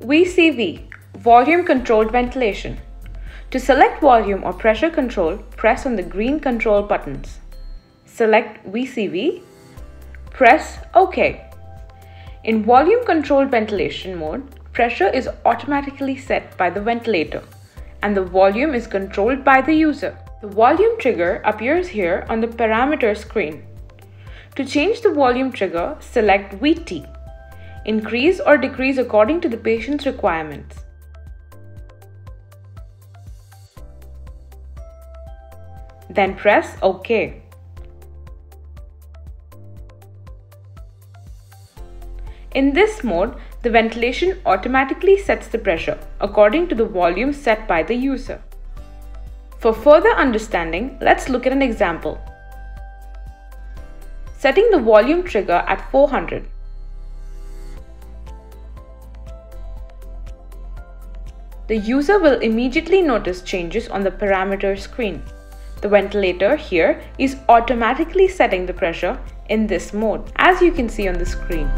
VCV, Volume Controlled Ventilation. To select volume or pressure control, press on the green control buttons. Select VCV, press OK. In volume controlled ventilation mode, pressure is automatically set by the ventilator and the volume is controlled by the user. The volume trigger appears here on the parameter screen. To change the volume trigger, select VT. Increase or decrease according to the patient's requirements. Then press OK. In this mode, the ventilation automatically sets the pressure according to the volume set by the user. For further understanding, let's look at an example. Setting the volume trigger at 400. The user will immediately notice changes on the parameter screen. The ventilator here is automatically setting the pressure in this mode, as you can see on the screen.